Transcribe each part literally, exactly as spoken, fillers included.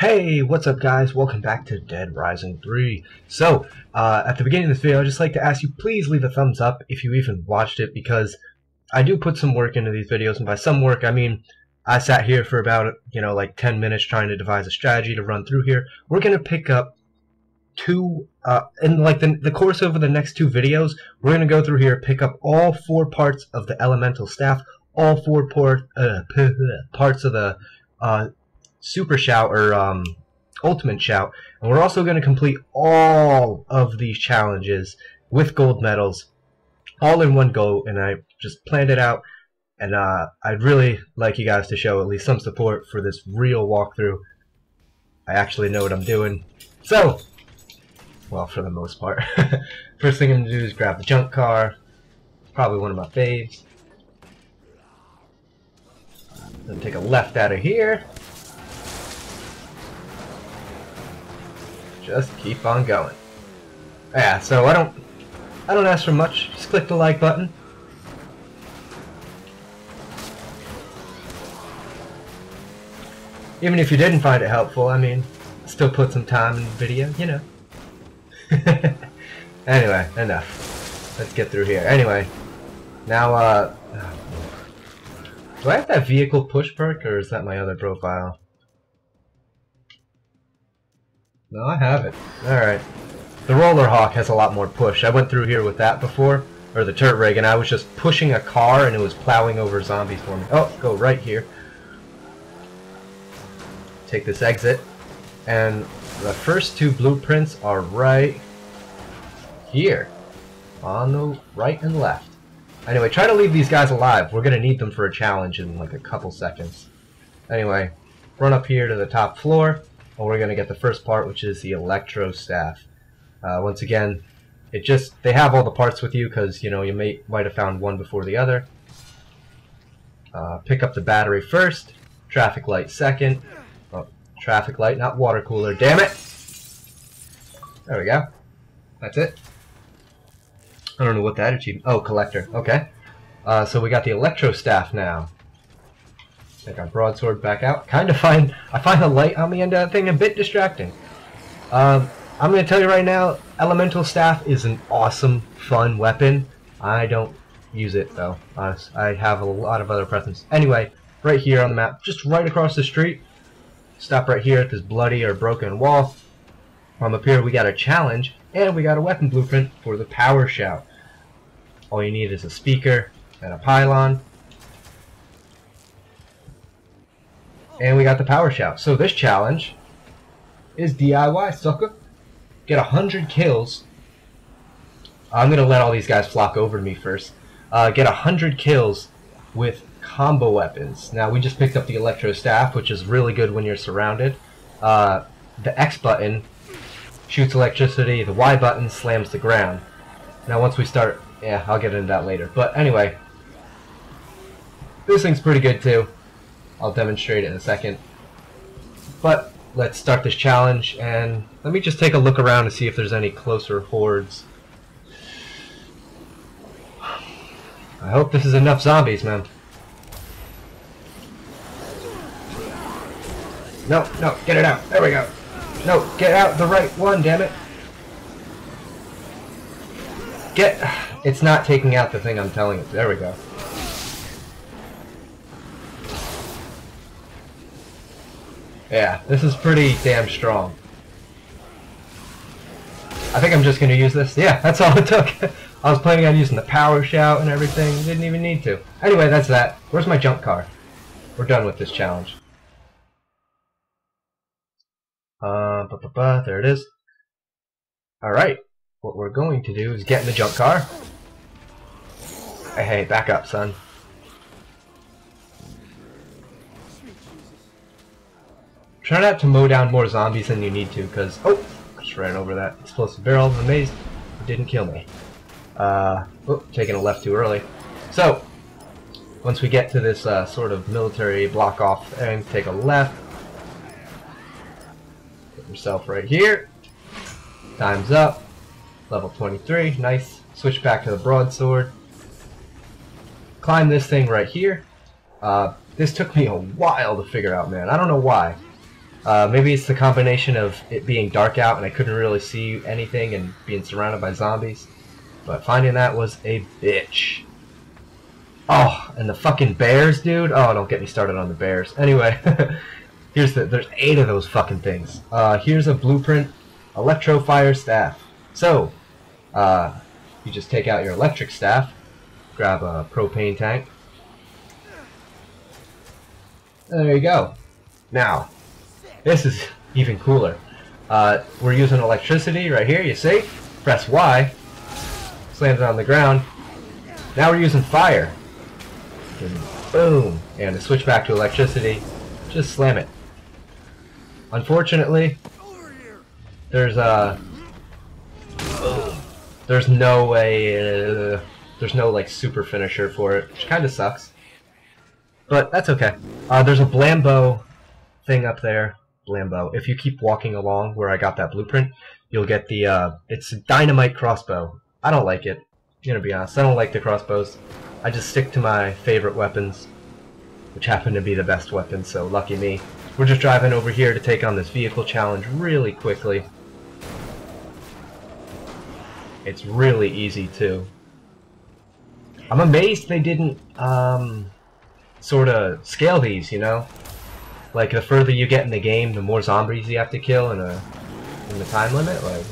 Hey, what's up guys? Welcome back to Dead Rising three. So, uh, at the beginning of this video, I'd just like to ask you, please leave a thumbs up if you even watched it, because I do put some work into these videos, and by some work, I mean, I sat here for about, you know, like ten minutes trying to devise a strategy to run through here. We're going to pick up two, uh, in like the, the course over the next two videos, we're going to go through here, pick up all four parts of the elemental staff, all four part, uh, parts of the, uh, super shout or um ultimate shout, and we're also going to complete all of these challenges with gold medals all in one go. And I just planned it out, and uh I'd really like you guys to show at least some support for this real walkthrough. I actually know what I'm doing, so well, for the most part. First thing I'm gonna do is grab the junk car, probably one of my faves. I'm gonna take a left out of here. Just keep on going. Yeah, so I don't I don't ask for much. Just click the like button. Even if you didn't find it helpful, I mean, still put some time in the video, you know. Anyway, enough. Let's get through here. Anyway, now, uh... do I have that vehicle push perk, or is that my other profile? No, I haven't. Alright. The Roller Hawk has a lot more push. I went through here with that before, or the turret rig, and I was just pushing a car and it was plowing over zombies for me. Oh, go right here. Take this exit. And the first two blueprints are right here. On the right and left. Anyway, try to leave these guys alive. We're going to need them for a challenge in like a couple seconds. Anyway, run up here to the top floor. And we're going to get the first part, which is the electro staff. Uh, once again, it just, they have all the parts with you because, you know, you may might have found one before the other. Uh, pick up the battery first, traffic light second. Oh, traffic light, not water cooler, damn it! There we go. That's it. I don't know what that achieved. Oh, collector, okay. Uh, so we got the electro staff now. Take our broadsword back out. Kind of find I find the light on the end of that thing a bit distracting. Um, I'm going to tell you right now, elemental staff is an awesome, fun weapon. I don't use it though. Honest, I have a lot of other preferences. Anyway, right here on the map, just right across the street. Stop right here at this bloody or broken wall. Um, up here we got a challenge, and we got a weapon blueprint for the power shout. All you need is a speaker and a pylon. And we got the power shout. So this challenge is D I Y, sucker. Get a hundred kills. I'm gonna let all these guys flock over to me first. Uh, get a hundred kills with combo weapons. Now we just picked up the electro staff, which is really good when you're surrounded. Uh, the X button shoots electricity. The Y button slams the ground. Now once we start, yeah, I'll get into that later. But anyway, this thing's pretty good too. I'll demonstrate it in a second, but let's start this challenge, and let me just take a look around to see if there's any closer hordes. I hope this is enough zombies, man. No, no, get it out. There we go. No, get out the right one, damn it. Get... It's not taking out the thing I'm telling it. There we go. Yeah, this is pretty damn strong. I think I'm just going to use this. Yeah, that's all it took. I was planning on using the power shout and everything. Didn't even need to. Anyway, that's that. Where's my jump car? We're done with this challenge. Uh, ba -ba -ba, there it is. Alright. What we're going to do is get in the jump car. Hey, hey, back up, son. Try not to mow down more zombies than you need to, because... Oh! I just ran over that explosive barrel. I'm amazed it didn't kill me. Uh, oh, taking a left too early. So, once we get to this uh, sort of military block-off thing, take a left. Put yourself right here. Time's up. Level twenty-three. Nice. Switch back to the broadsword. Climb this thing right here. Uh, this took me a while to figure out, man. I don't know why. Uh, maybe it's the combination of it being dark out and I couldn't really see anything and being surrounded by zombies. But finding that was a bitch. Oh, and the fucking bears, dude. Oh, don't get me started on the bears. Anyway, here's the, there's eight of those fucking things. Uh, here's a blueprint, electro-fire staff. So, uh, you just take out your electric staff, grab a propane tank. There you go. Now, this is even cooler. Uh, we're using electricity right here, you see? Press Y, slams it on the ground. Now we're using fire. And boom! And to switch back to electricity, just slam it. Unfortunately, there's a uh, there's no way, uh, there's no like super finisher for it, which kind of sucks. But that's okay. Uh, there's a Blambo thing up there. Blambo. If you keep walking along where I got that blueprint, you'll get the. Uh, it's a dynamite crossbow. I don't like it. I'm gonna be honest. I don't like the crossbows. I just stick to my favorite weapons, which happen to be the best weapons, so lucky me. We're just driving over here to take on this vehicle challenge really quickly. It's really easy, too. I'm amazed they didn't um, sort of scale these, you know? Like, the further you get in the game, the more zombies you have to kill in, a, in the time limit. Like,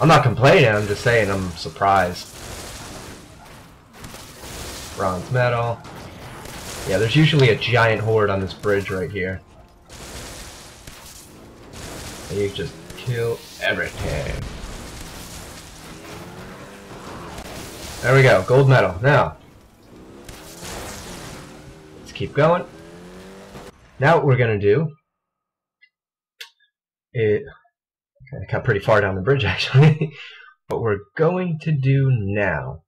I'm not complaining, I'm just saying I'm surprised. Bronze metal. Yeah, there's usually a giant horde on this bridge right here. And you just kill everything. There we go, gold medal. Now, let's keep going. Now what we're going to do... It, I got pretty far down the bridge actually. What we're going to do now...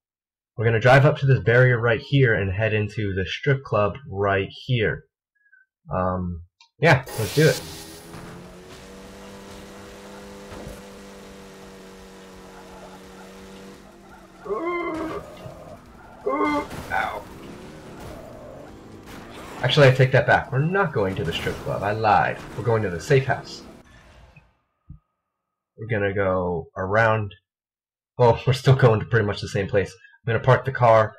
We're going to drive up to this barrier right here and head into the strip club right here. Um, yeah, let's do it. Ooh. Ooh. Ow. Actually, I take that back. We're not going to the strip club. I lied. We're going to the safe house. We're going to go around. Well, we're still going to pretty much the same place. I'm going to park the car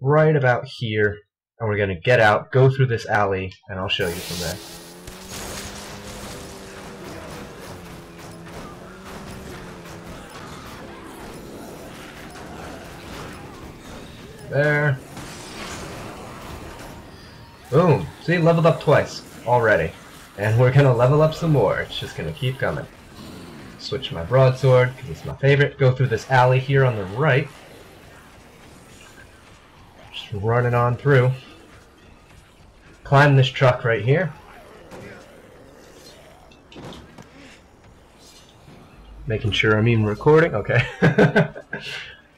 right about here, and we're going to get out, go through this alley, and I'll show you from there. There. Boom. See, leveled up twice already. And we're going to level up some more. It's just going to keep coming. Switch my broadsword, because it's my favorite. Go through this alley here on the right. Running on through. Climb this truck right here. Making sure I'm even recording. Okay. I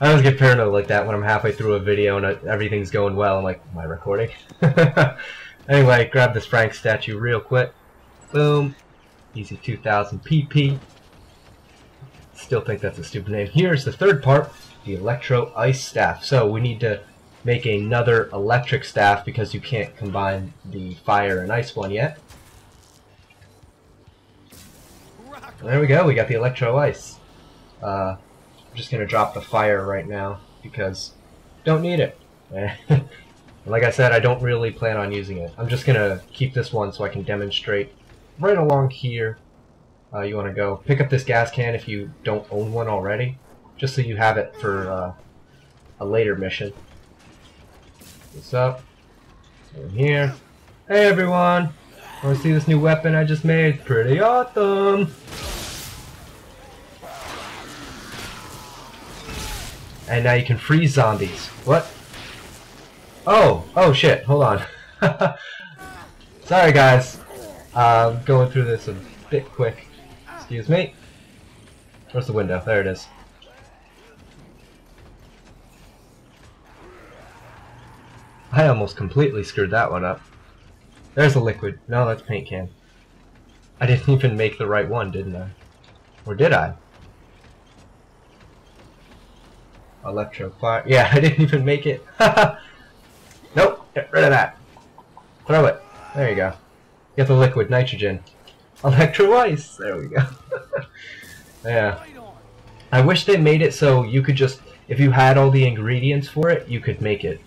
always get paranoid like that when I'm halfway through a video and everything's going well. I'm like, am I recording? Anyway, grab this Frank statue real quick. Boom. Easy two thousand P P. Still think that's a stupid name. Here's the third part, the electro-ice staff. So we need to make another electric staff because you can't combine the fire and ice one yet. There we go, we got the electro-ice. Uh, I'm just going to drop the fire right now because don't need it. Like I said, I don't really plan on using it. I'm just going to keep this one so I can demonstrate right along here. Uh, you want to go pick up this gas can if you don't own one already, just so you have it for uh, a later mission. What's up? I'm here. Hey everyone! Wanna see this new weapon I just made? Pretty awesome! And now you can freeze zombies. What? Oh! Oh shit, hold on. Sorry guys. Uh, I'm going through this a bit quick. Excuse me. Where's the window? There it is. I almost completely screwed that one up. There's a liquid. No, that's paint can. I didn't even make the right one, didn't I? Or did I? Electro fire. Yeah, I didn't even make it. Nope, get rid of that. Throw it. There you go. Get the liquid nitrogen. Electro-ice! There we go. Yeah. I wish they made it so you could just, if you had all the ingredients for it, you could make it.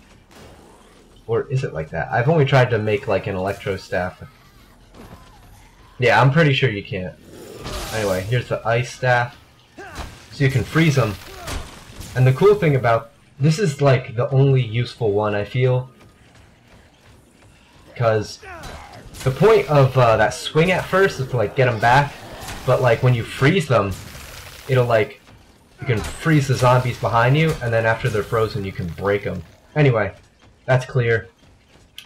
Or is it like that? I've only tried to make like an electro staff. Yeah, I'm pretty sure you can't. Anyway, here's the ice staff. So you can freeze them. And the cool thing about, this is like the only useful one, I feel. Because the point of uh, that swing at first is to like get them back. But like when you freeze them, it'll like, you can freeze the zombies behind you, and then after they're frozen you can break them. Anyway, that's clear.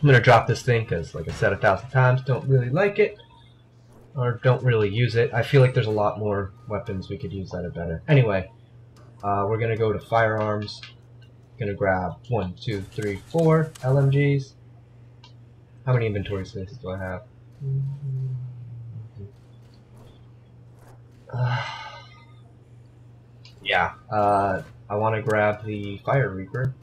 I'm gonna drop this thing because, like I said a thousand times, don't really like it. Or don't really use it. I feel like there's a lot more weapons we could use that are better. Anyway, uh, we're gonna go to firearms. Gonna grab one, two, three, four L M Gs. How many inventory spaces do I have? Uh, Yeah, uh, I want to grab the fire reaper.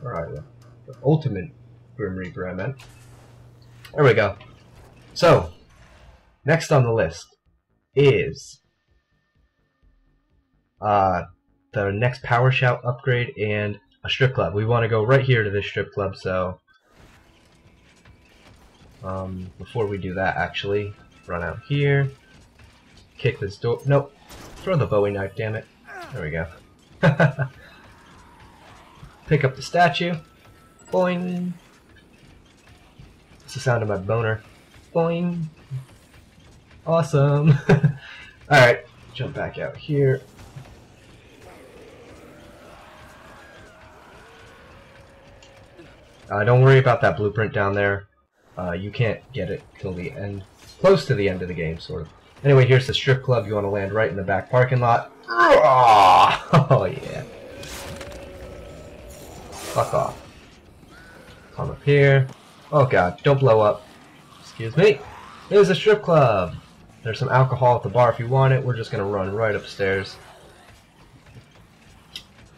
Where are you? The ultimate grim reaper, I meant. There we go. So, next on the list is uh, the next power shout upgrade and a strip club. We want to go right here to this strip club. So, um, before we do that, actually, run out here, kick this door. Nope. Throw the Bowie knife, damn it. There we go. Pick up the statue. Boing. It's the sound of my boner. Boing. Awesome. Alright, jump back out here. Uh, don't worry about that blueprint down there. Uh, you can't get it till the end. Close to the end of the game, sort of. Anyway, here's the strip club. You want to land right in the back parking lot. Oh, yeah. Fuck off. Come up here. Oh, God. Don't blow up. Excuse me. There's a strip club. There's some alcohol at the bar if you want it. We're just going to run right upstairs.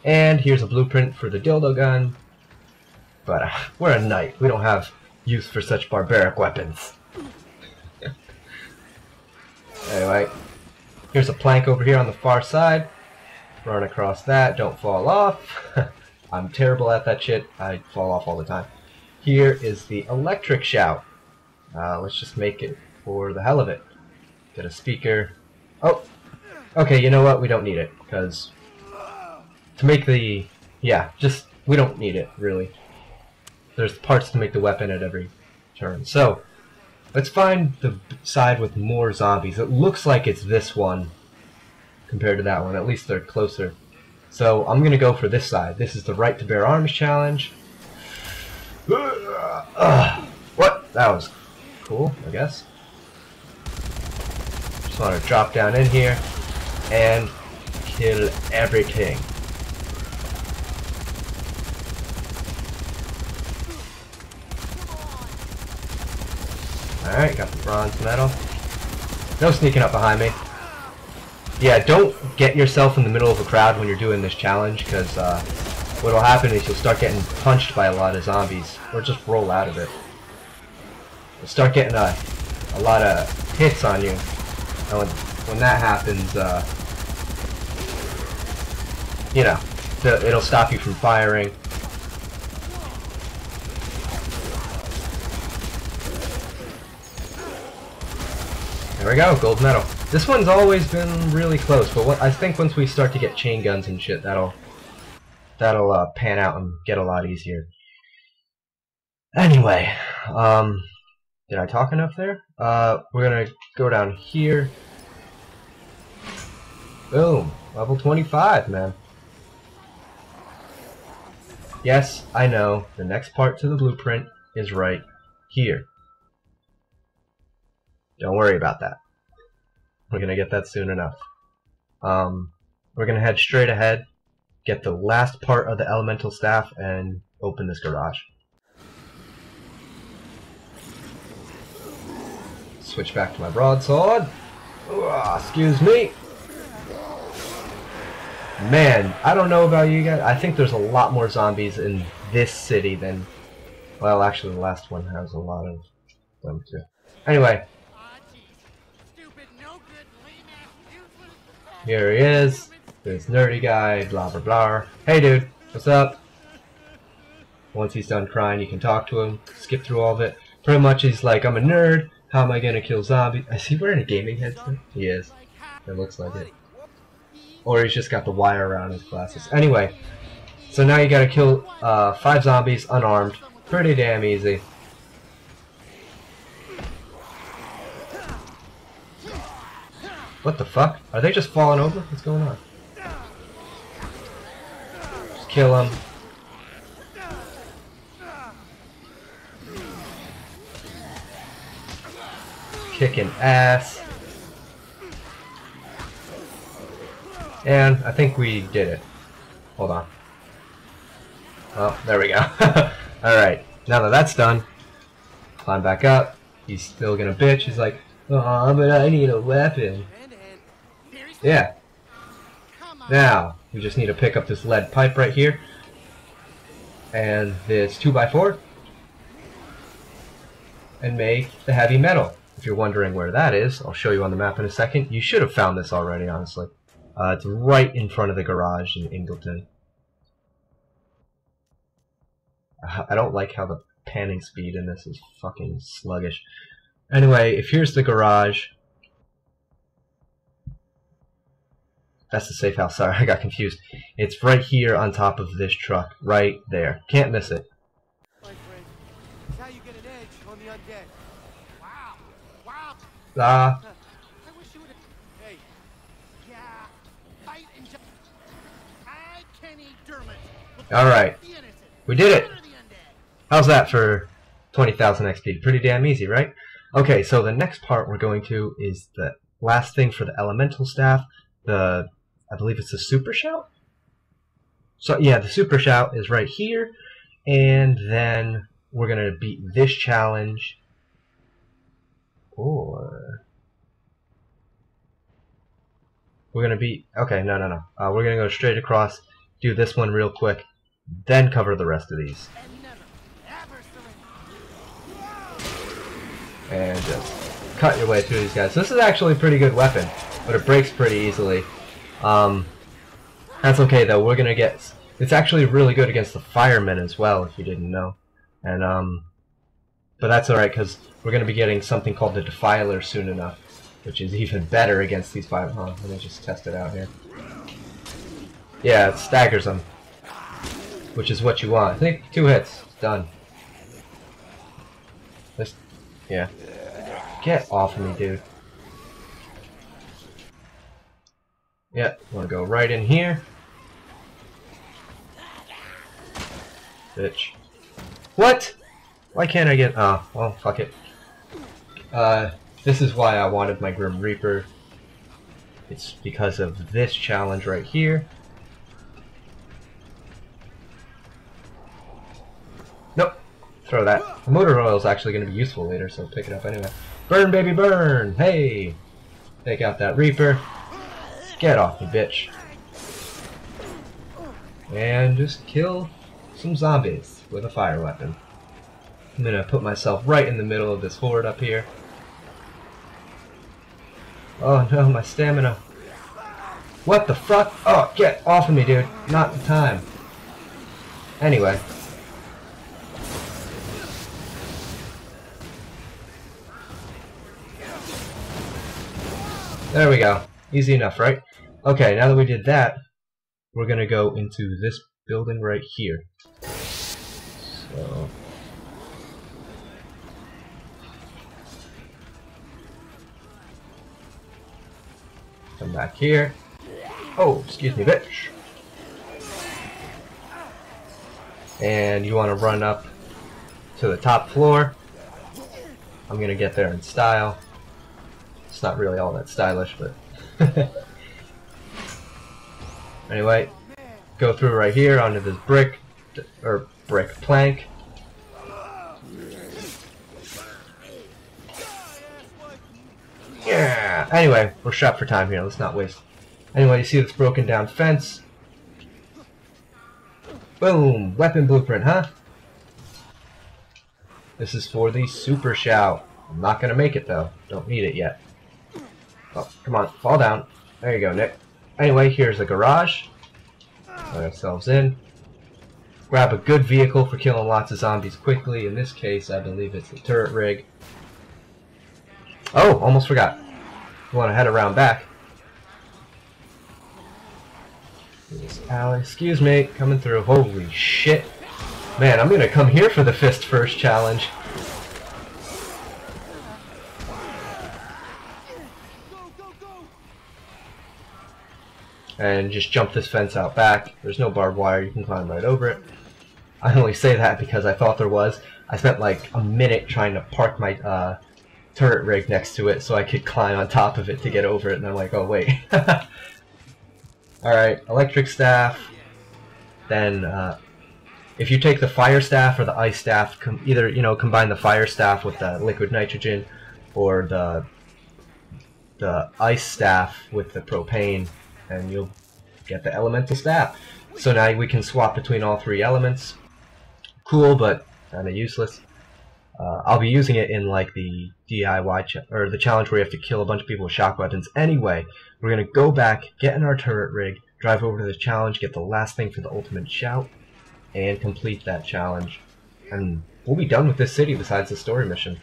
And here's a blueprint for the dildo gun. But uh, we're a knight. We don't have use for such barbaric weapons. Anyway, here's a plank over here on the far side. Run across that, don't fall off. I'm terrible at that shit, I fall off all the time. Here is the electric shout. Uh, let's just make it for the hell of it. Get a speaker. Oh, okay, you know what, we don't need it, because to make the, yeah, just, we don't need it, really. There's parts to make the weapon at every turn, so. Let's find the side with more zombies. It looks like it's this one compared to that one. At least they're closer. So I'm going to go for this side. This is the Right to Bear Arms Challenge. Uh, what? That was cool, I guess. Just want to drop down in here and kill everything. Alright, got the bronze medal. No sneaking up behind me. Yeah, don't get yourself in the middle of a crowd when you're doing this challenge, because uh, what'll happen is you'll start getting punched by a lot of zombies, or just roll out of it. You'll start getting a, a lot of hits on you, and when, when that happens, uh, you know, the, it'll stop you from firing. There we go, gold medal. This one's always been really close, but what, I think once we start to get chain guns and shit, that'll that'll uh, pan out and get a lot easier. Anyway, um, did I talk enough there? Uh, we're gonna go down here. Boom, level twenty-five, man. Yes, I know. The next part to the blueprint is right here. Don't worry about that. We're going to get that soon enough. Um, we're going to head straight ahead, get the last part of the elemental staff, and open this garage. Switch back to my broadsword. Oh, excuse me. Man, I don't know about you guys. I think there's a lot more zombies in this city than... Well, actually, the last one has a lot of them, too. Anyway... Here he is. This nerdy guy. Blah blah blah. Hey dude, what's up? Once he's done crying, you can talk to him. Skip through all of it. Pretty much, he's like, I'm a nerd. How am I gonna kill zombies? Is he wearing a gaming headset? He is. It looks like it. Or he's just got the wire around his glasses. Anyway, so now you gotta kill uh, five zombies unarmed. Pretty damn easy. What the fuck? Are they just falling over? What's going on? Just kill them. Kicking ass. And I think we did it. Hold on. Oh, there we go. Alright, now that that's done, climb back up. He's still gonna bitch. He's like, oh, but I need a weapon. Yeah. Now, we just need to pick up this lead pipe right here. And this two by four. And make the heavy metal. If you're wondering where that is, I'll show you on the map in a second. You should have found this already, honestly. Uh, it's right in front of the garage in Ingleton. I don't like how the panning speed in this is fucking sluggish. Anyway, if here's the garage... That's the safe house, sorry, I got confused. It's right here on top of this truck, right there. Can't miss it. Ah. Alright. We did it! How's that for twenty thousand X P? Pretty damn easy, right? Okay, so the next part we're going to is the last thing for the elemental staff. The, I believe it's the super shout? So yeah, the super shout is right here. And then we're going to beat this challenge. Or we're going to beat... Okay, no, no, no. Uh, we're going to go straight across, do this one real quick, then cover the rest of these. And just cut your way through these guys. So this is actually a pretty good weapon, but it breaks pretty easily. Um, that's okay though, we're gonna get... It's actually really good against the firemen as well, if you didn't know. And um, But that's alright, because we're gonna be getting something called the Defiler soon enough, which is even better against these firemen. Huh, let me just test it out here. Yeah, it staggers them, which is what you want. I think two hits, done. This... Yeah. Get off of me, dude. Yeah, wanna go right in here. Bitch. What? Why can't I get... Ah, oh, well, fuck it. Uh, this is why I wanted my Grim Reaper. It's because of this challenge right here. Nope. Throw that. The motor oil is actually going to be useful later, so pick it up anyway. Burn, baby, burn! Hey! Take out that Reaper. Get off me, bitch. And just kill some zombies with a fire weapon. I'm going to put myself right in the middle of this horde up here. Oh no, my stamina. What the fuck? Oh, get off of me, dude. Not the time. Anyway. There we go. Easy enough, right? Okay, now that we did that, we're gonna go into this building right here. So... Come back here. Oh, excuse me, bitch. And you wanna run up to the top floor. I'm gonna get there in style. It's not really all that stylish, but anyway, go through right here onto this brick or brick plank. Yeah. Anyway, we're strapped for time here. Let's not waste. Anyway, you see this broken down fence. Boom. Weapon blueprint, huh? This is for the super shout. I'm not gonna make it though. Don't need it yet. Oh, come on, fall down. There you go, Nick. Anyway, here's the garage. Let ourselves in. Grab a good vehicle for killing lots of zombies quickly. In this case, I believe it's the turret rig. Oh, almost forgot. We want to head around back. This alley. Excuse me, coming through. Holy shit. Man, I'm gonna come here for the fist first challenge. And just jump this fence out back. There's no barbed wire, you can climb right over it. I only say that because I thought there was. I spent like a minute trying to park my uh, turret rig next to it so I could climb on top of it to get over it, and I'm like, oh wait. Alright, electric staff. Then uh, if you take the fire staff or the ice staff, com either you know combine the fire staff with the liquid nitrogen or the, the ice staff with the propane, and you'll get the elemental staff. So now we can swap between all three elements. Cool, but kind of useless. Uh, I'll be using it in like the D I Y ch or the challenge where you have to kill a bunch of people with shock weapons. Anyway, we're gonna go back, get in our turret rig, drive over to the challenge, get the last thing for the ultimate shout, and complete that challenge. And we'll be done with this city besides the story mission.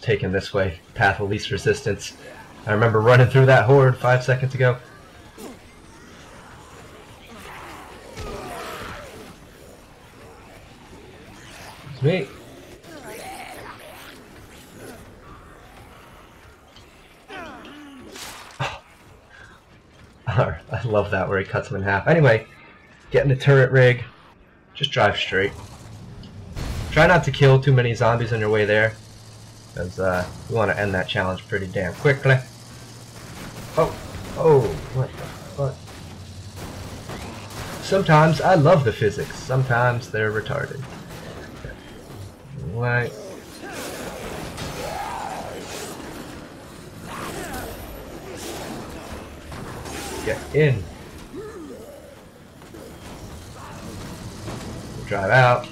Taken this way, path of least resistance. I remember running through that horde five seconds ago. It's me. Oh. I love that where he cuts them in half. Anyway, get in the turret rig, just drive straight. Try not to kill too many zombies on your way there, because uh, we want to end that challenge pretty damn quickly. Oh, oh, what the fuck? Sometimes I love the physics, sometimes they're retarded. Right. Get in. Drive out.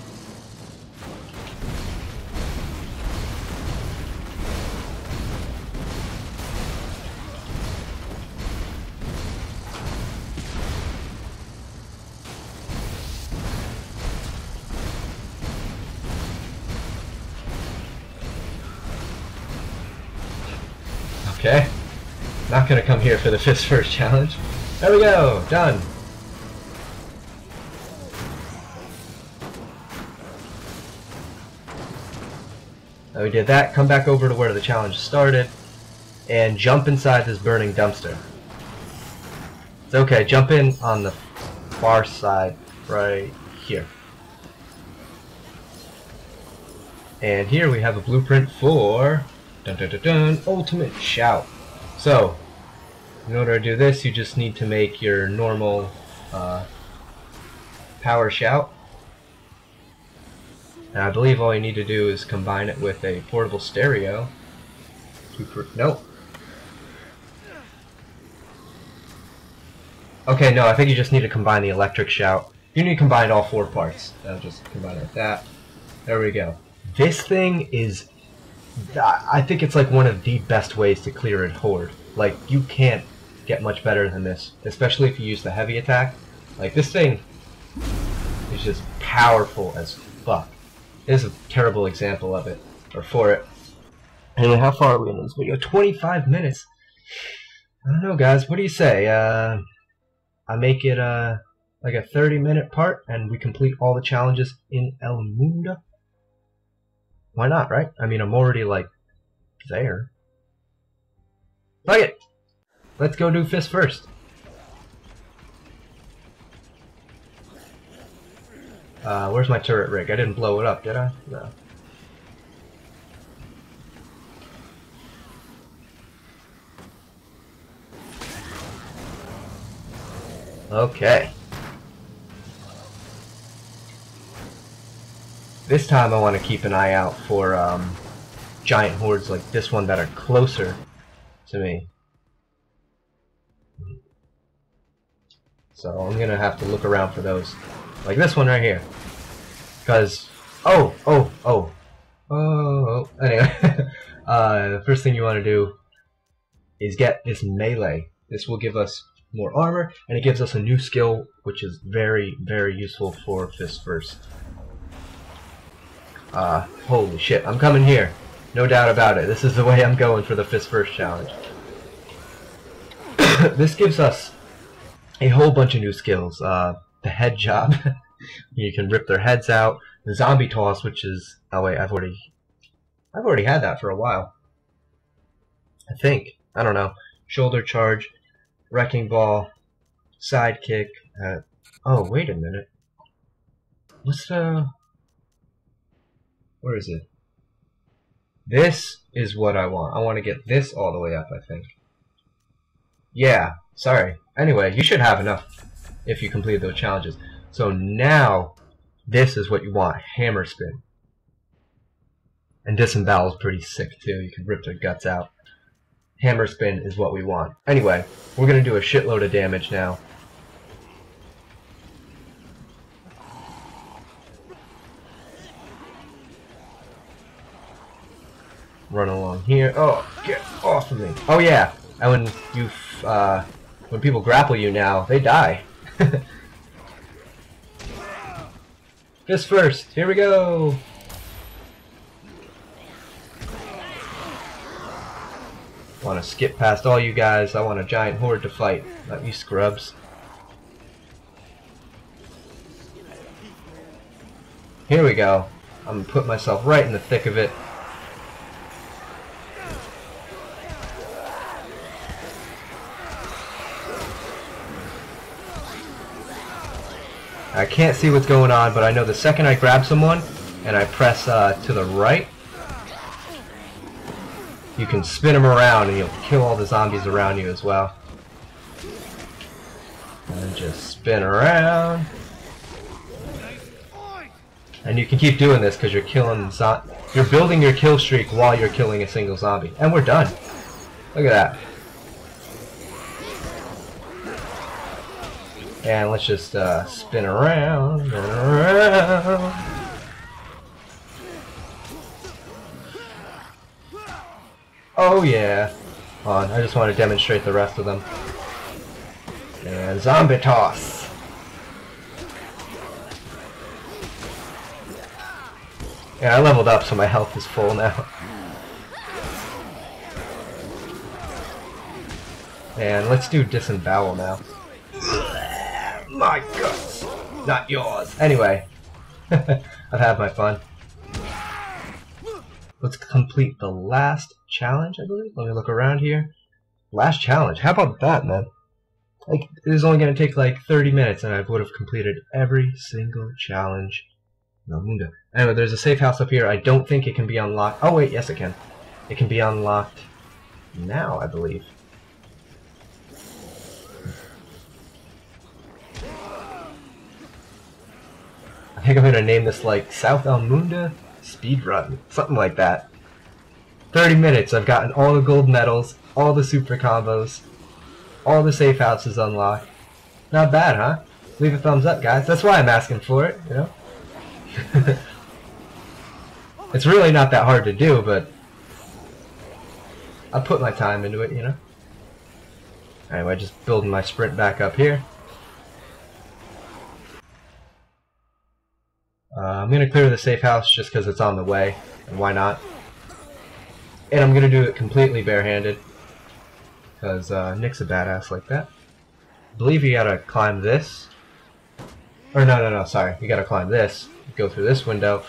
Okay, not gonna come here for the fist first challenge. There we go, done. Now we did that, come back over to where the challenge started, and jump inside this burning dumpster. It's okay, jump in on the far side, right here. And here we have a blueprint for... Dun, dun, dun, dun, ultimate shout. So, in order to do this, you just need to make your normal uh, power shout. And I believe all you need to do is combine it with a portable stereo. Nope. Okay, no, I think you just need to combine the electric shout. You need to combine all four parts. I'll just combine it with that. There we go. This thing is... I think it's like one of the best ways to clear a horde. Like, you can't get much better than this, especially if you use the heavy attack. Like, this thing is just powerful as fuck. This is a terrible example of it, or for it. Anyway, how far are we in this video? twenty-five minutes. I don't know, guys. What do you say? Uh, I make it uh, like a thirty minute part, and we complete all the challenges in Almuda. Why not, right? I mean, I'm already, like, there. Fuck it! Let's go do fist first. Uh, where's my turret rig? I didn't blow it up, did I? No. Okay. This time I want to keep an eye out for um, giant hordes like this one that are closer to me. So I'm going to have to look around for those. Like this one right here. Because, oh, oh, oh. Oh, oh. Anyway, uh, the first thing you want to do is get this melee. This will give us more armor, and it gives us a new skill, which is very, very useful for Fist First. Uh, holy shit, I'm coming here. No doubt about it. This is the way I'm going for the Fist First challenge. This gives us a whole bunch of new skills. Uh, the head job. You can rip their heads out. The zombie toss, which is... Oh wait, I've already... I've already had that for a while. I think. I don't know. Shoulder charge. Wrecking ball. Side kick. Uh, oh, wait a minute. What's the... Where is it? This is what I want. I want to get this all the way up, I think. Yeah, sorry. Anyway, you should have enough if you complete those challenges. So now, this is what you want. Hammer spin. And disembowel is pretty sick too. You can rip their guts out. Hammer spin is what we want. Anyway, we're going to do a shitload of damage now. Run along here. Oh, get off of me. Oh yeah. And when you, uh, when people grapple you now, they die. Fist first. Here we go. I want to skip past all you guys. I want a giant horde to fight. Not you scrubs. Here we go. I'm going to put myself right in the thick of it. I can't see what's going on, but I know the second I grab someone and I press uh, to the right, you can spin them around and you'll kill all the zombies around you as well. And just spin around. And you can keep doing this because you're killing zo- you're building your kill streak while you're killing a single zombie. And we're done. Look at that. And let's just uh, spin around and around. Oh yeah. Hold on, I just want to demonstrate the rest of them. And zombie toss. Yeah, I leveled up so my health is full now. And let's do disembowel now. My guts, not yours. Anyway, I've had my fun. Let's complete the last challenge, I believe. Let me look around here. Last challenge. How about that, man? Like, it was only going to take like thirty minutes, and I would have completed every single challenge in Almuda. Anyway, there's a safe house up here. I don't think it can be unlocked. Oh, wait, yes, it can. It can be unlocked now, I believe. I think I'm going to name this like South Almuda Speedrun, something like that. thirty minutes, I've gotten all the gold medals, all the super combos, all the safe houses unlocked. Not bad, huh? Leave a thumbs up, guys. That's why I'm asking for it, you know? It's really not that hard to do, but I put my time into it, you know? Anyway, just building my sprint back up here. Uh, I'm going to clear the safe house just because it's on the way, and why not? And I'm going to do it completely barehanded, because uh, Nick's a badass like that. I believe you gotta climb this. Or no, no, no, sorry. You gotta climb this. Go through this window.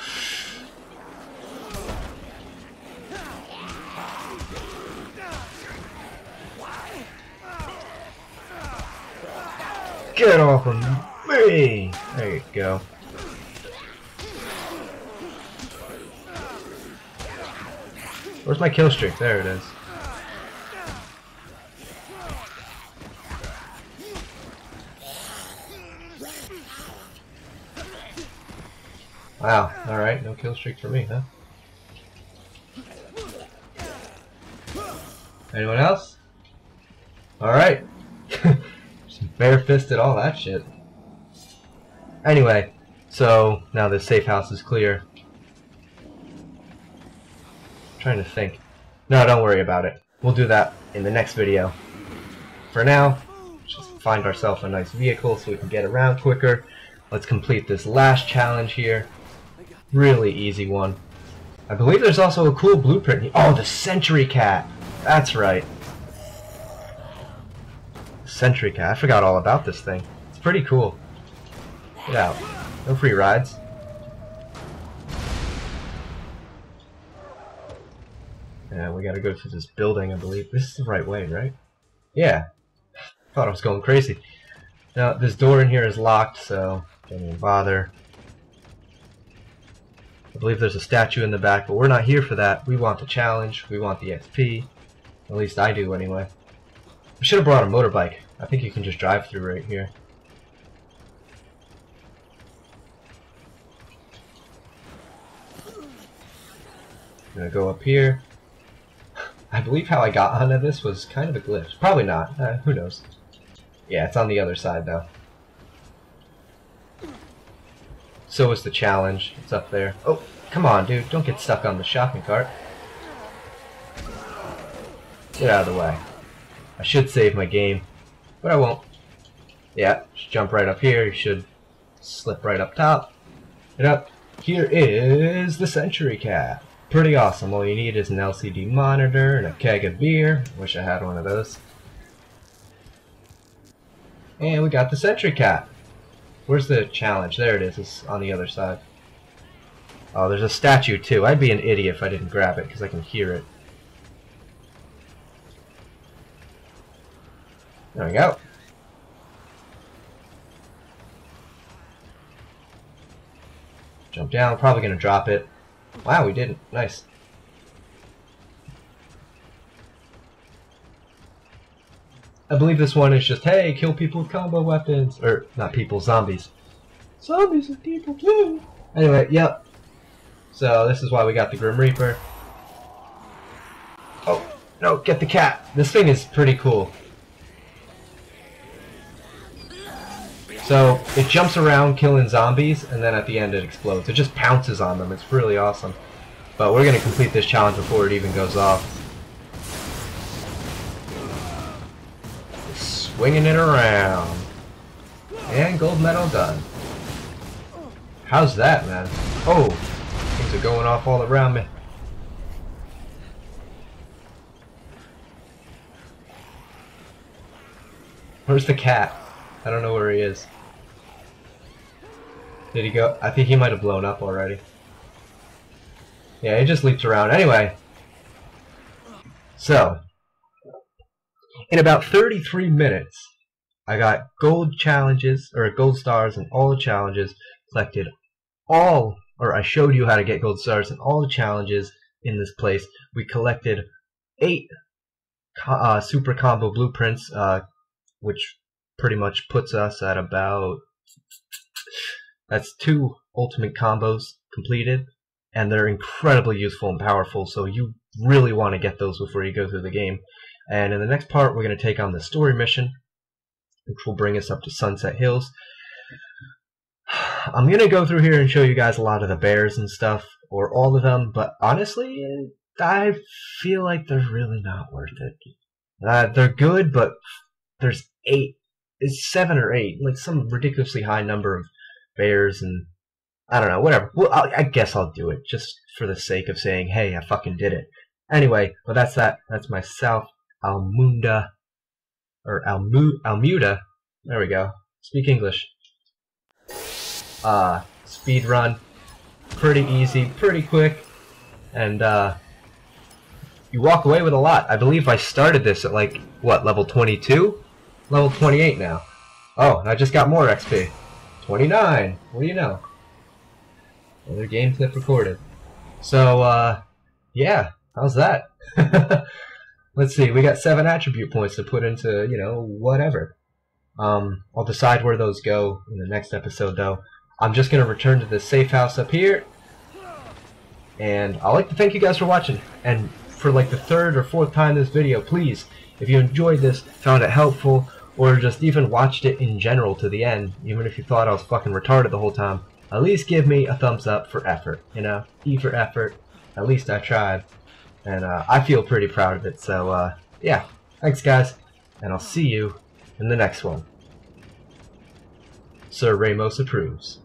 Get off of me! There you go. Where's my kill streak? There it is. Wow, alright, no kill streak for me, huh? Anyone else? Alright. Bare-fisted all that shit. Anyway, so now the safe house is clear. Trying to think. No, don't worry about it. We'll do that in the next video. For now, just find ourselves a nice vehicle so we can get around quicker. Let's complete this last challenge here. Really easy one. I believe there's also a cool blueprint here. Oh, the Sentry Cat! That's right. Sentry Cat. I forgot all about this thing. It's pretty cool. Get out. No free rides. Yeah, we gotta go through this building, I believe. This is the right way, right? Yeah. Thought I was going crazy. Now, this door in here is locked, so don't even bother. I believe there's a statue in the back, but we're not here for that. We want the challenge. We want the X P. At least I do, anyway. I should have brought a motorbike. I think you can just drive through right here. I'm gonna go up here. I believe how I got onto this was kind of a glitch. Probably not. Uh, who knows? Yeah, it's on the other side, though. So is the challenge. It's up there. Oh, come on, dude. Don't get stuck on the shopping cart. Get out of the way. I should save my game, but I won't. Yeah, just jump right up here. You should slip right up top. And up here is the Sentry Cat. Pretty awesome. All you need is an L C D monitor and a keg of beer. Wish I had one of those. And we got the Sentry Cat. Where's the challenge? There it is. It's on the other side. Oh, there's a statue too. I'd be an idiot if I didn't grab it because I can hear it. There we go. Jump down. Probably going to drop it. Wow, we didn't. Nice. I believe this one is just, hey, kill people with combo weapons. Or, not people, zombies. Zombies are people too! Anyway, yep. So, this is why we got the Grim Reaper. Oh, no, get the cat! This thing is pretty cool. So, it jumps around killing zombies, and then at the end it explodes. It just pounces on them. It's really awesome. But we're going to complete this challenge before it even goes off. Swinging it around. And gold medal done. How's that, man? Oh, things are going off all around me. Where's the cat? I don't know where he is. Did he go? I think he might have blown up already. Yeah, he just leaps around. Anyway. So, in about thirty-three minutes, I got gold challenges, or gold stars in all the challenges, collected all, or I showed you how to get gold stars in all the challenges in this place. We collected eight uh, super combo blueprints, uh, which pretty much puts us at about, that's two ultimate combos completed, and they're incredibly useful and powerful, so you really want to get those before you go through the game. And in the next part, we're going to take on the story mission, which will bring us up to Sunset Hills. I'm going to go through here and show you guys a lot of the bears and stuff, or all of them, but honestly, I feel like they're really not worth it. Uh, they're good, but there's eight, it's seven or eight, like some ridiculously high number of bears, and I don't know, whatever. Well, I'll, I guess I'll do it, just for the sake of saying, hey, I fucking did it. Anyway, well, that's that. That's my South Almuda, or Almu Almuda. There we go. Speak English. Uh, speed run. Pretty easy, pretty quick, and uh, you walk away with a lot. I believe I started this at like, what, level twenty-two? Level twenty-eight now. Oh, and I just got more X P. twenty-nine. What do you know? Other game clip recorded. So, uh, yeah. How's that? Let's see. We got seven attribute points to put into, you know, whatever. Um, I'll decide where those go in the next episode, though. I'm just going to return to the safe house up here. And I'd like to thank you guys for watching. And for like the third or fourth time this video, please, if you enjoyed this, found it helpful, or just even watched it in general to the end, even if you thought I was fucking retarded the whole time, at least give me a thumbs up for effort, you know? E for effort. At least I tried. and uh, I feel pretty proud of it. So uh, yeah, thanks guys, and I'll see you in the next one. Sir Ramos approves.